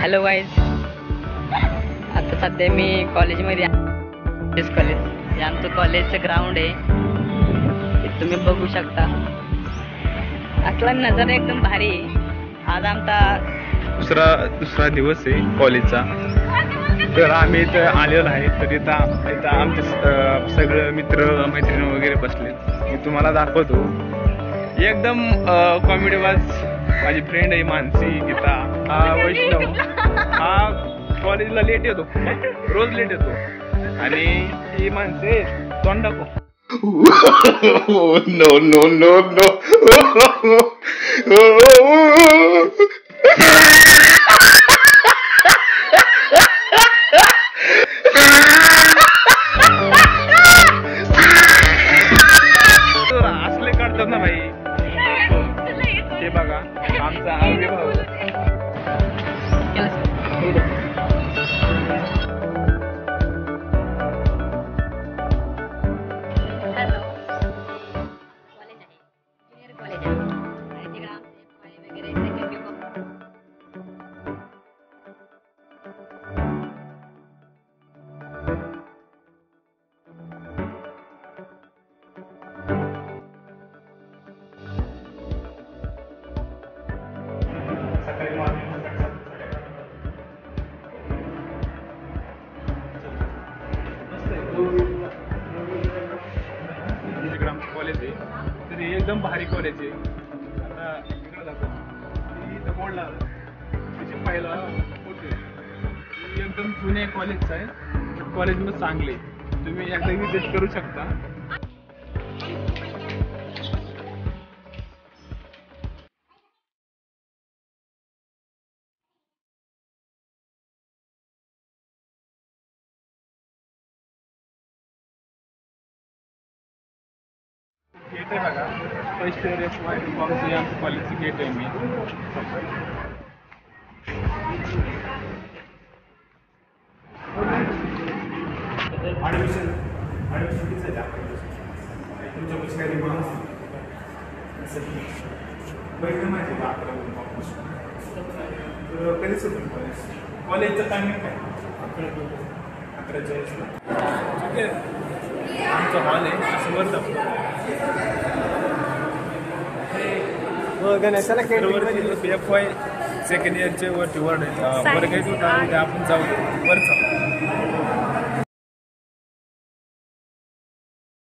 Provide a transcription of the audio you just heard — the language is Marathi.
हेलो गाइस, आता सध्या मी कॉलेजमध्ये आहे। कॉलेज आमचं कॉलेजचं ग्राउंड आहे, तुम्ही बघू शकता। असला नजारा एकदम भारी आहे। आज आमचा दुसरा दिवस आहे कॉलेजचा, तर आम्ही इथे आलेलो आहे। तर इथं आमचे सगळे मित्र मैत्रिणी वगैरे बसले, मी तुम्हाला दाखवतो। एकदम कॉमेडीवाज माझी फ्रेंड आहे मानसी, गीता, वैष्णव। हा कॉलेजला लेट येतो, रोज लेट येतो। आणि ही माणसे तोंड दाखव। नो नो नो नो असले काढतात ना भाई। ते बघा आमचा कॉलेज आहे। तर एकदम भारी कॉलेज आहे। आता इकडे जातो बोर्डला पाहिला, एकदम जुने कॉलेजचं आहे। कॉलेज मग चांगले, तुम्ही एकदा विजिट करू शकता। गेट आहे बघा, फर्स्ट इयर एफ वाय कॉमचे आमच्या कॉलेजचे गेट आहे। मी ॲडमिशन किती आहे? कॉलेजचं टायमिंग काय? 11:40 आमचा हॉल आहे, समोर दाखवतो। एफ वाय सेकंड इयरचे वरती वर्ड आहेत, वर्ग येतो का? आपण जाऊ वरचा